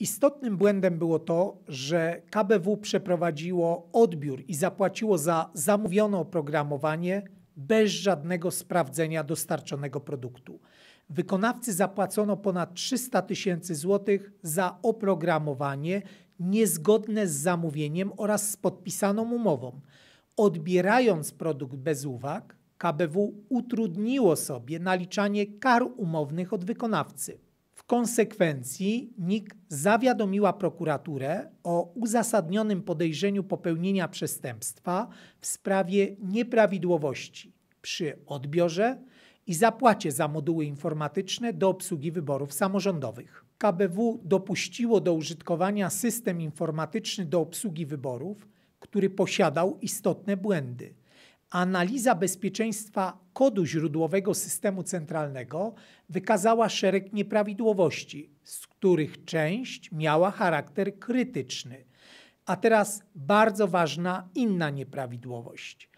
Istotnym błędem było to, że KBW przeprowadziło odbiór i zapłaciło za zamówione oprogramowanie bez żadnego sprawdzenia dostarczonego produktu. Wykonawcy zapłacono ponad 300 000 złotych za oprogramowanie niezgodne z zamówieniem oraz z podpisaną umową. Odbierając produkt bez uwag, KBW utrudniło sobie naliczanie kar umownych od wykonawcy. W konsekwencji NIK zawiadomiła prokuraturę o uzasadnionym podejrzeniu popełnienia przestępstwa w sprawie nieprawidłowości przy odbiorze i zapłacie za moduły informatyczne do obsługi wyborów samorządowych. KBW dopuściło do użytkowania system informatyczny do obsługi wyborów, który posiadał istotne błędy. Analiza bezpieczeństwa kodu źródłowego systemu centralnego wykazała szereg nieprawidłowości, z których część miała charakter krytyczny. A teraz bardzo ważna inna nieprawidłowość.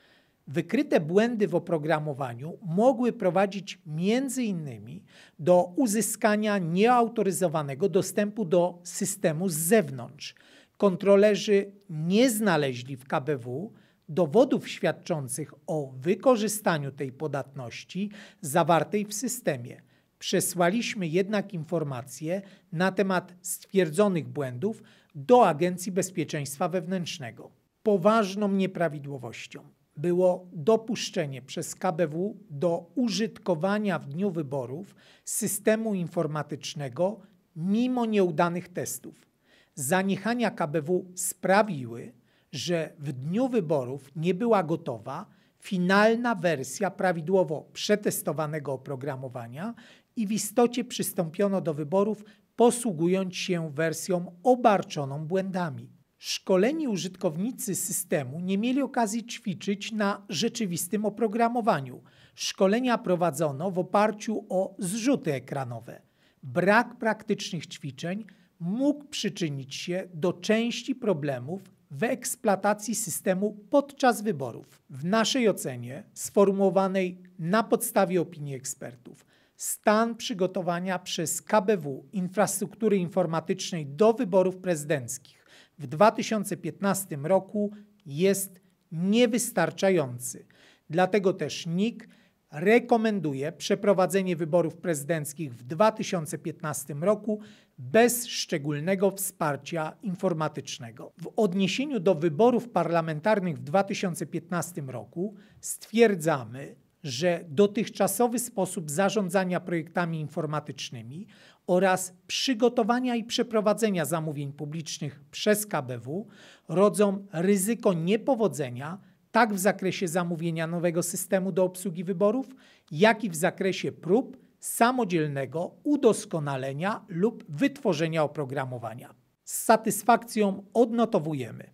Wykryte błędy w oprogramowaniu mogły prowadzić m.in. do uzyskania nieautoryzowanego dostępu do systemu z zewnątrz. Kontrolerzy nie znaleźli w KBW dowodów świadczących o wykorzystaniu tej podatności zawartej w systemie. Przesłaliśmy jednak informacje na temat stwierdzonych błędów do Agencji Bezpieczeństwa Wewnętrznego. Poważną nieprawidłowością było dopuszczenie przez KBW do użytkowania w dniu wyborów systemu informatycznego mimo nieudanych testów. Zaniechania KBW sprawiły, że w dniu wyborów nie była gotowa finalna wersja prawidłowo przetestowanego oprogramowania i w istocie przystąpiono do wyborów, posługując się wersją obarczoną błędami. Szkoleni użytkownicy systemu nie mieli okazji ćwiczyć na rzeczywistym oprogramowaniu. Szkolenia prowadzono w oparciu o zrzuty ekranowe. Brak praktycznych ćwiczeń mógł przyczynić się do części problemów w eksploatacji systemu podczas wyborów. W naszej ocenie, sformułowanej na podstawie opinii ekspertów, stan przygotowania przez KBW infrastruktury informatycznej do wyborów prezydenckich w 2015 roku jest niewystarczający. Dlatego też NIK rekomenduje przeprowadzenie wyborów prezydenckich w 2015 roku bez szczególnego wsparcia informatycznego. W odniesieniu do wyborów parlamentarnych w 2015 roku stwierdzamy, że dotychczasowy sposób zarządzania projektami informatycznymi oraz przygotowania i przeprowadzenia zamówień publicznych przez KBW rodzą ryzyko niepowodzenia tak w zakresie zamówienia nowego systemu do obsługi wyborów, jak i w zakresie prób samodzielnego udoskonalenia lub wytworzenia oprogramowania. Z satysfakcją odnotowujemy,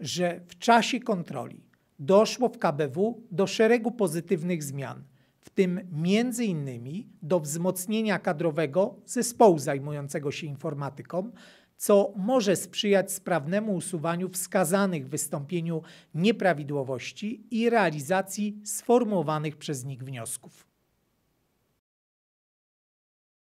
że w czasie kontroli doszło w KBW do szeregu pozytywnych zmian, w tym m.in. do wzmocnienia kadrowego zespołu zajmującego się informatyką, co może sprzyjać sprawnemu usuwaniu wskazanych w wystąpieniu nieprawidłowości i realizacji sformułowanych przez NIK wniosków.